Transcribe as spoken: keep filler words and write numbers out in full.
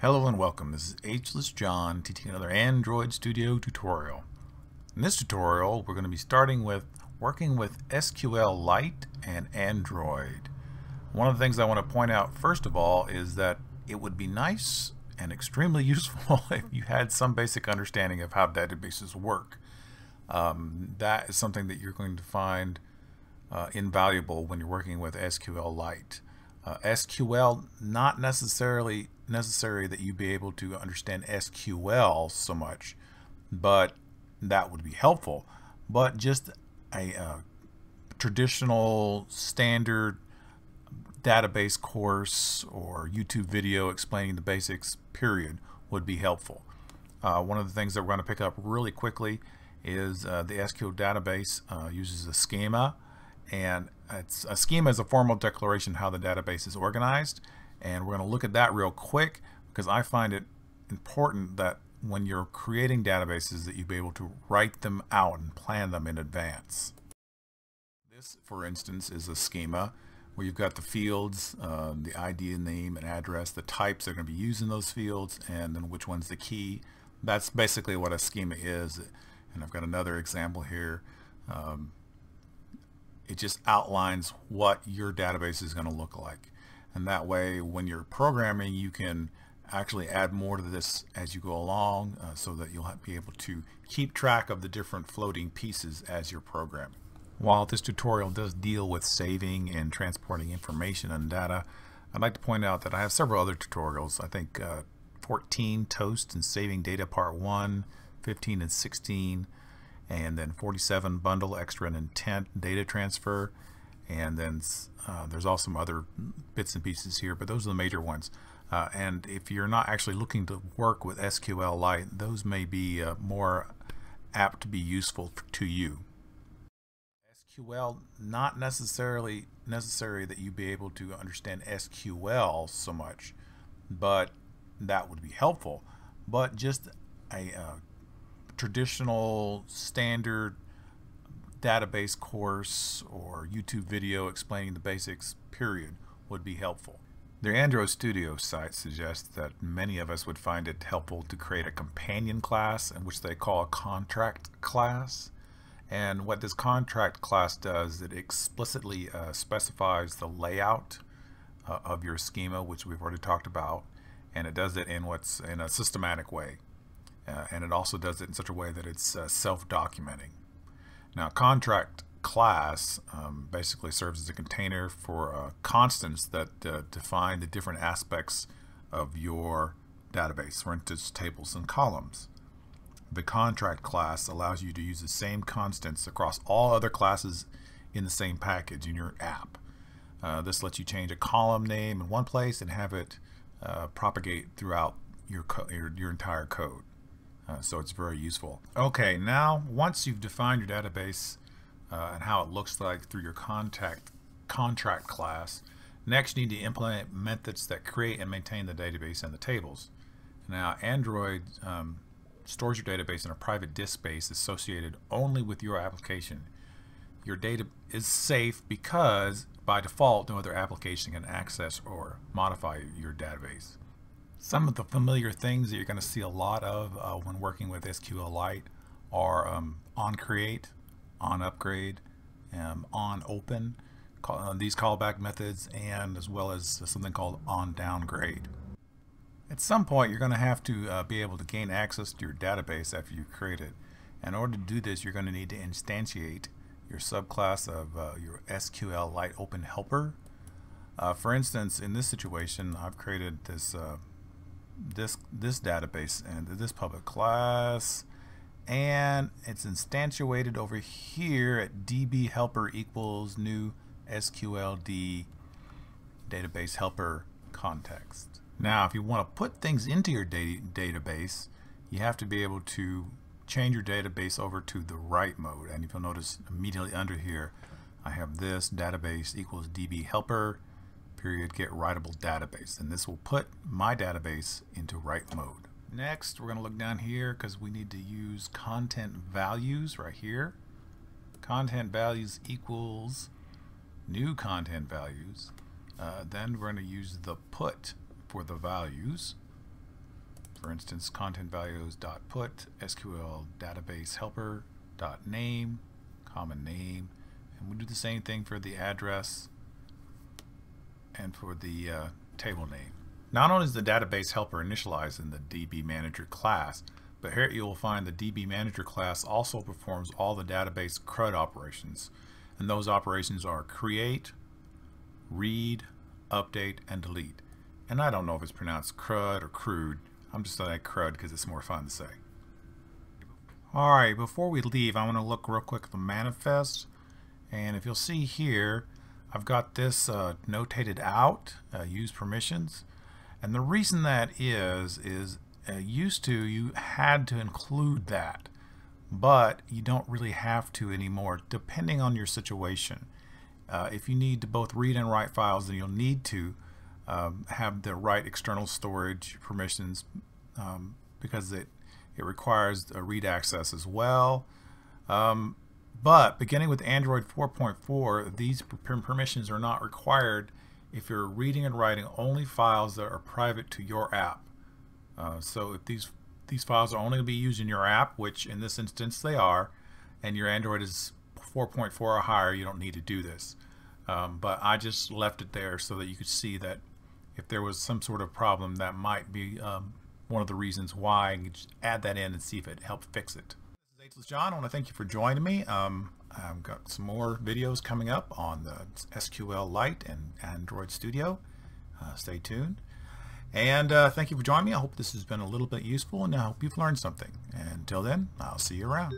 Hello and welcome. This is HLessJon teaching another Android Studio tutorial. In this tutorial we're going to be starting with working with SQLite and Android. One of the things I want to point out first of all is that it would be nice and extremely useful if you had some basic understanding of how databases work. Um, that is something that you're going to find uh, invaluable when you're working with SQLite. Uh, S Q L, not necessarily necessary that you be able to understand S Q L so much, but that would be helpful. But just a uh, traditional standard database course or YouTube video explaining the basics period would be helpful. Uh, one of the things that we're going to pick up really quickly is uh, the S Q L database uh, uses a schema. And it's, a schema is a formal declaration how the database is organized, and we're going to look at that real quick because I find it important that when you're creating databases that you be able to write them out and plan them in advance. This, for instance, is a schema where you've got the fields, uh, the I D, name, and address, the types that are going to be used in those fields, and then which one's the key. That's basically what a schema is. And I've got another example here. Um, It just outlines what your database is going to look like. And that way, when you're programming, you can actually add more to this as you go along uh, so that you'll be able to keep track of the different floating pieces as you're programming. While this tutorial does deal with saving and transporting information and data, I'd like to point out that I have several other tutorials. I think uh, fourteen, Toast and Saving Data Part one, fifteen and sixteen, and then forty-seven, Bundle, Extra and Intent, Data Transfer, and then uh, there's also some other bits and pieces here, but those are the major ones. Uh, and if you're not actually looking to work with SQLite, those may be uh, more apt to be useful to you. S Q L, not necessarily necessary that you be able to understand S Q L so much, but that would be helpful. But just a uh, traditional standard database course or YouTube video explaining the basics period would be helpful. The Android Studio site suggests that many of us would find it helpful to create a companion class, in which they call a contract class. And what this contract class does, it explicitly uh, specifies the layout uh, of your schema, which we've already talked about, and it does it in what's in a systematic way. Uh, and it also does it in such a way that it's uh, self-documenting. Now, contract class um, basically serves as a container for uh, constants that uh, define the different aspects of your database, for instance, tables and columns. The contract class allows you to use the same constants across all other classes in the same package in your app. Uh, this lets you change a column name in one place and have it uh, propagate throughout your, co your, your entire code. Uh, so it's very useful. Okay, now once you've defined your database uh, and how it looks like through your contact, contract class, next you need to implement methods that create and maintain the database and the tables. Now Android um, stores your database in a private disk space associated only with your application. Your data is safe because by default no other application can access or modify your database. Some of the familiar things that you're going to see a lot of uh, when working with SQLite are um, on create, on upgrade, um, on open, call, uh, these callback methods, and as well as something called on downgrade. At some point you're going to have to uh, be able to gain access to your database after you create it. In order to do this, you're going to need to instantiate your subclass of uh, your SQLiteOpenHelper. Uh, for instance, in this situation I've created this uh, this this database and this public class, and it's instantiated over here at db helper equals new S Q L D database helper context. Now if you want to put things into your data database, you have to be able to change your database over to the write mode. And if you'll notice immediately under here I have this database equals db helper period get writable database, and this will put my database into write mode. Next we're going to look down here because we need to use content values right here. Content values equals new content values. Uh, then we're going to use the put for the values, For instance, content values dot put, S Q L database helper dot name, common name, and we do the same thing for the address and for the uh, table name. Not only is the database helper initialized in the D B Manager class, but here you will find the D B Manager class also performs all the database CRUD operations, and those operations are create, read, update, and delete. And I don't know if it's pronounced CRUD or CRUD. I'm just saying CRUD because it's more fun to say. Alright, before we leave, I want to look real quick at the manifest, and if you'll see here, I've got this uh, notated out, uh, use permissions. And the reason that is, is uh, used to you had to include that, but you don't really have to anymore depending on your situation. Uh, if you need to both read and write files, then you'll need to um, have the right external storage permissions um, because it, it requires a read access as well. Um, but beginning with Android four point four, these permissions are not required if you're reading and writing only files that are private to your app. Uh, so if these these files are only going to be used in your app, which in this instance they are, and your Android is four point four or higher, you don't need to do this. Um, but I just left it there so that you could see that if there was some sort of problem, that might be um, one of the reasons why. You can just add that in and see if it helped fix it. This is HLessJon. I want to thank you for joining me. Um, I've got some more videos coming up on the SQLite and Android Studio. Uh, stay tuned. And uh, thank you for joining me. I hope this has been a little bit useful, and I hope you've learned something. And until then, I'll see you around.